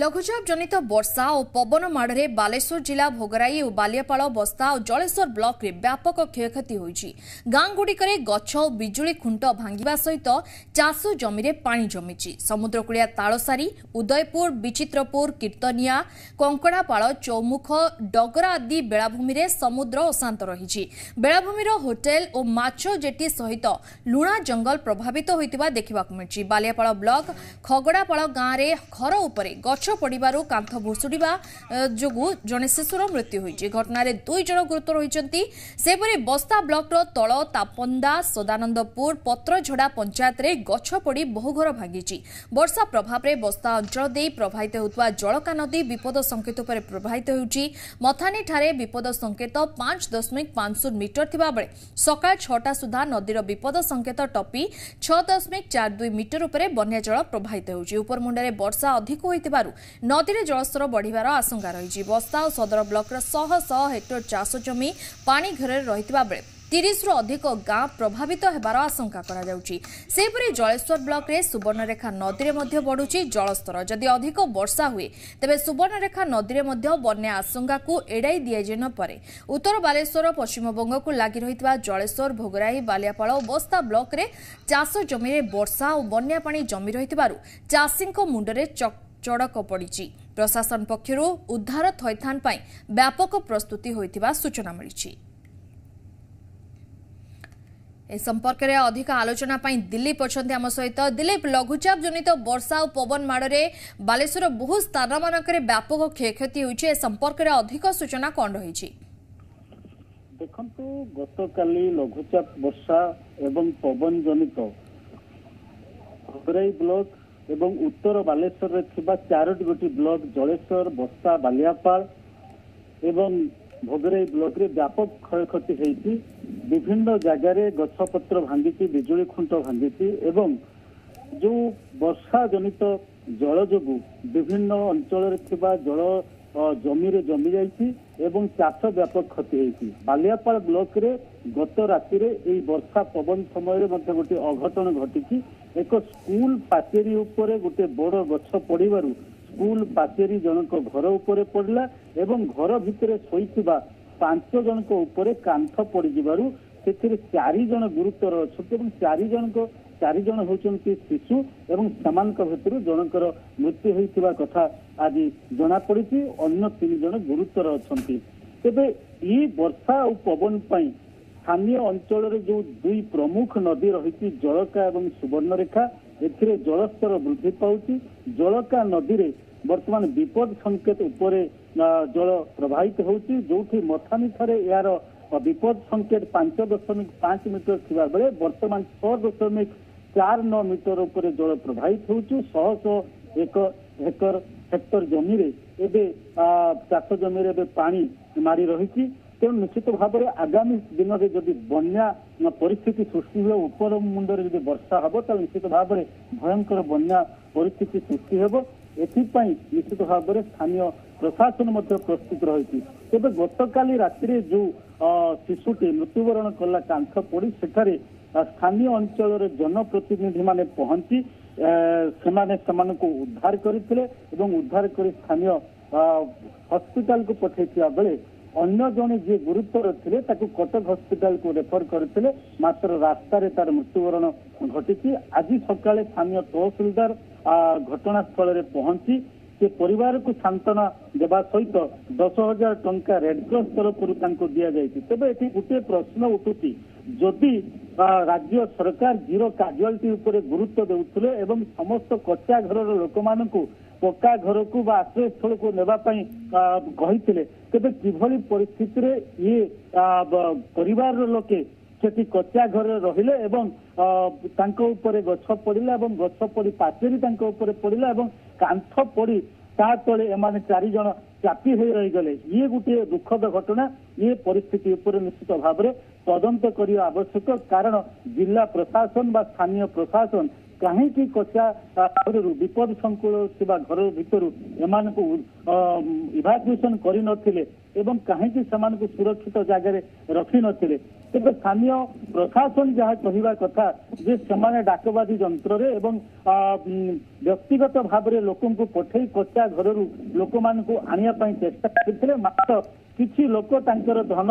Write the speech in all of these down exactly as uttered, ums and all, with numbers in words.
लघुचाप जनित वर्षा और पवन माड़े बालेश्वर जिला भोगराई और बालियापाड़ बस्ता और जलेश्वर ब्लॉक में व्यापक क्षयक्षति होइछि। गाँ गुड़िक गछ और बिजुली खुंट भांगिबा सहित चाष जमी में पानी जमीछि। समुद्रकूलिया तालसारी उदयपुर विचित्रपुर कीर्तनिया कंकड़ापाड़ चौमुख डगरा आदि बेलाभूमि में समुद्र अशांत रही। बेलाभूमि होटेल और माछ जेटी सहित लुणा जंगल प्रभावित होता देखा मिली। बालियापाड़ ब्लॉक खगड़ापाड़ गाँव में घर उपरे गछ पड़िबारु कांथ भुसुडिबा जोगु जने शिशुर मृत्यु होइछि। घटना रे दुई जण गुरुतर होइछन्ति। सेपरे बस्ता ब्लॉक रो तळ तापंदा सदानंदपुर पत्रझोडा पंचायत रे गछ पड़ी बहु घर भांगिछि। वर्षा प्रभाव रे बस्ता अंचल दे प्रभावित होतवा जळका नदी विपद संकेत पर प्रभावित होइछि। मथानी ठारे विपद संकेत पाँच दशमलव पाँच शून्य मीटर थिबा बेले सकाळ छह टा सुधा नदी रो विपद संकेत टपी छह दशमलव चार दो मीटर उपरे बन्या जळ प्रभावित होइछि। उपर मुंडा रे वर्षा अधिक होइतबा नदी में जलस्तर बढ़िवार आशंका रही। बस्ता और सदर ब्लॉक शह शह हेक्टर चाष जमी पानी घेर रही बेले तीस रु अधिक गाँ प्रभावित होबार आशंका करा जाउछि। सेपरि जलेश्वर ब्लॉक रे सुवर्णरेखा नदी रे मध्य बढ़ुछि जलस्तर। जदि अधिक वर्षा हुए तबे सुवर्णरेखा नदी रे मध्य बन्या आशंका को एड़ाई दिया जेन परे उत्तर बालेश्वर पश्चिम बंग को लागि रहितबा जलेश्वर भोगराई बालियापाड़ और बस्ता ब्लॉक रे चाष जमी रे वर्षा और बन्या पानी जमी रहितबारु चाषींको मुंडरे चक चड़क पड़ी। प्रशासन पक्षर उद्धार थैथान व्यापक प्रस्तुति होता सूचना मिली। इस संपर्क में अधिक आलोचना दिलीप अच्छा आम सहित। दिलीप, लघुचाप जनित वर्षा और पवन माड़े बालेश्वर बहु स्थान मानक व्यापक क्षयक्षति होती है, संपर्क में अधिक सूचना कौन रही? देखो गतकाली लघुचाप वर्षा एवं पवन जनित भोगराई ब्लॉक एवं उत्तर बालेश्वर में चारोटी गोटी ब्लॉक जलेश्वर बस्ता बालियापाड़ एवं भोगराई ब्लॉक रे व्यापक क्षयक्षति होती। विभिन्न जगार गछपत्र भांगी बिजुली खुंट भांगी एवं जो वर्षा जनित जल जो विभिन्न अंचल जल जमी जमी जाइए चाष व्यापक क्षति होती। बालियापाड़ ब्लॉक रे गत राति वर्षा पवन समय गोटे अघटन घटी। एक स्कूल पाचेरी उपरे गोटे बड़ गछ पड़वर स्कूल पाचेरी जनक घर उपरे पड़ला एवं घर भितर शोवा पांच जनक उपरे कांथ पड़जु से चारि जन गुरुतर अच्छा चारि जनक चारि जन होचंती शिशु एवं समान भर जनकर मृत्यु होइतिबा कथा आज जना पड़ी। अन्य तीन जन गुरुतर अच्छा। तेबे ई वर्षा और पवन पाई स्थानीय अंचल जो दुई प्रमुख नदी रही जलका और सुवर्णरेखा एथिरे जलस्तर वृद्धि पाउछि। जलका नदी रे वर्तमान विपद संकेत उपरे जल प्रवाहित होउछि जोठी मथानी थारे यार विपद संकेत पांच दशमिक पांच मीटर थिबा बेले वर्तमान छह दशमिक चार नौ मीटर उपरे जल प्रवाहित होउछि। शह शह एक हेक्टर हेक्टर जमी रे एबे चाष जमी रे एबे पानी मारी रहिछि। तेणु निश्चित भाव में आगामी दिन में जदि बन्या परिस्थिति सृष्टि हुए उपर मुंडर जदि वर्षा हम तो निश्चित भाव में भयंकर बन्या परिस्थिति सृष्टि हम। एपाई निश्चित भाव में स्थानीय प्रशासन प्रस्तुत रही। तेज गतकाली राति जो शिशुटी मृत्युवरण कला कांथ पड़ी से स्थानीय अंचल जनप्रतिनिधि मैंने पहुंची को उद्धार करते उद्धार कर स्थानीय हस्पिटाल को पठाई बेले अन्य जने जी गुरुतर थे कटक हस्पिटाल को रेफर करते मात्र रास्तार तार मृत्युवरण घटी। आज सका स्थानीय तहसिलदार घटनास्थल में पहुंची से परिवार को सांत्वना देवा सहित दस हजार टंका रेडक्रॉस तरफ दि जाए। तेज ये गोटे प्रश्न उठुति जदि राज्य सरकार जीरो काजुआलिटी उपर गुरुत्व देउथले एवं समस्त कच्चा घर लोक मान पक्का घर को आश्रय स्थल को नेबापाई कही तेज किभली परिस्थिति रे ये परिवार लोके से कच्चा घर रहिले एवं तांको ऊपर गछ पड़िला एवं गछ पड़ी पाचेरी तांको ऊपर पड़िला एवं कांथ पड़ी ता तले एमाने चारि जन चापी हो रही गले। ये गोटे दुखद घटना। ये परिस्थिति उपर निश्चित भाव में तदंत करिया आवश्यक कारण जिला प्रशासन बा स्थानीय प्रशासन कहीं कचा घर विपद संकुल घर भितर एम को इभाकुएसन कर कहीं सुरक्षित जगह रखी नथिले तेज स्थानीय प्रशासन जहाँ कहवा कथा जे से डाकवादी यंत्र एवं व्यक्तिगत भाव में लोक पठे कचा घर लोक मान आने चेष्टा करते मात्र किसी लोक तांकर धन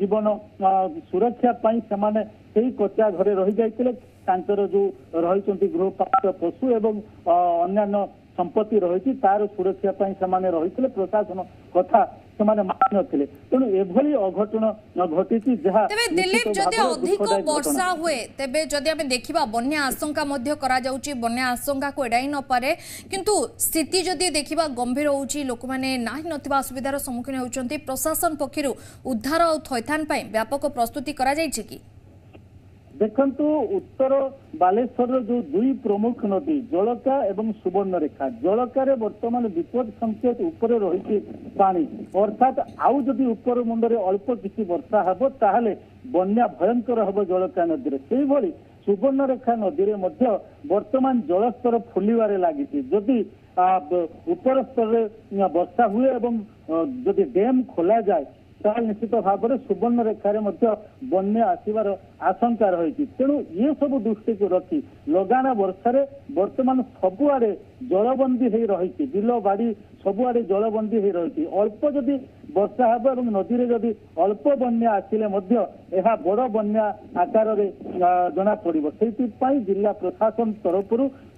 जीवन सुरक्षा पाई से से कच्चा घरे रही जाते जो रही गृहपालित पशु एवं अन्य संपत्ति रही तार सुरक्षा पाई से रही प्रशासन कथा मानिले तेणु एभली अघटन घटी जहाँ दिलीप जदि अधिक वर्षा हुए तेबे जदि आमे देखिबा बन्या आशंका मध्य करा जाउची बन्या आशंका को एडाई न पारे किंतु स्थिति जदि देखिबा गंभीर होउची लोक माने नाही नथिबा असुविधार सम्मुखीन होउचंती प्रशासन पक्षरु उद्धार और थैथान पाई व्यापक प्रस्तुति करा जाईची की देखु उत्तर बालेश्वर जो दुई प्रमुख नदी जलका एवं सुवर्णरेखा जलकार बर्तमान विपद संकेत उपरे रही पानी अर्थात आउ जदि उपर मुंडरे अल्प किसी वर्षा हम ताहले बन्या भयंकर हम जलका नदी से भली सुवर्णरेखा नदी में बर्तमान जलस्तर फुलवे लगी जदि उपर स्तर में वर्षा हुए और जदि डैम खोल जाए ताल निश्चित भाव में सुवर्ण रेखार बन्या आसवर आशंका रही तेणु ये सब दृष्टि को रखी लगाण वर्षा बर्तमान सबुआड़े जलबंदी हो रही बिल बाड़ी सबुआड़े जलबंदी हो रही अल्प जदि वर्षा हम और नदी में जदि अल्प बन्या आसिले बड़ बन्या आकार जना पड़े से जिला प्रशासन तरफ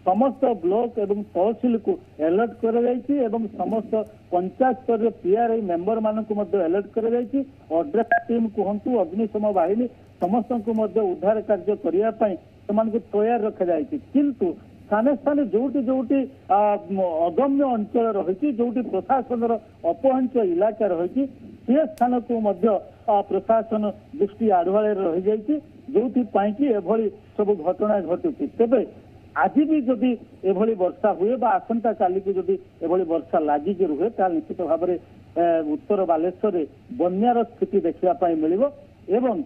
समस्त ब्लॉक एवं तहसील को अलर्ट कर समस्त पंचायत स्तर पीआरआई मेंबर मानक अलर्ट करड्रेस टीम कहतु अग्निशम बाहिनी समस्त को उद्धार कार्य करने से तैयार रखा जाए किंतु स्थाने स्थाने जोटी जोटी अगम्य अंचल रही जोटी प्रशासन अपहंच इलाका रही से स्थान को प्रशासन दृष्टि आड़ुआल रही जाए जोपाई कि एभली सब घटना घटुची तेज आज भी जदि एभली वर्षा हुए बा आसंता काली को जदि एभली वर्षा लागिक रुहे ताल निश्चित भाव में उत्तर बालेश्वर बन्यार स्थिति देखा मिल एवं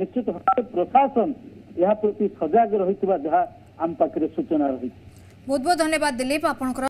निश्चित भाव प्रशासन यह प्रति सजग रही जहाँ आम पाखे सूचना रही। बहुत बहुत धन्यवाद दिलीप।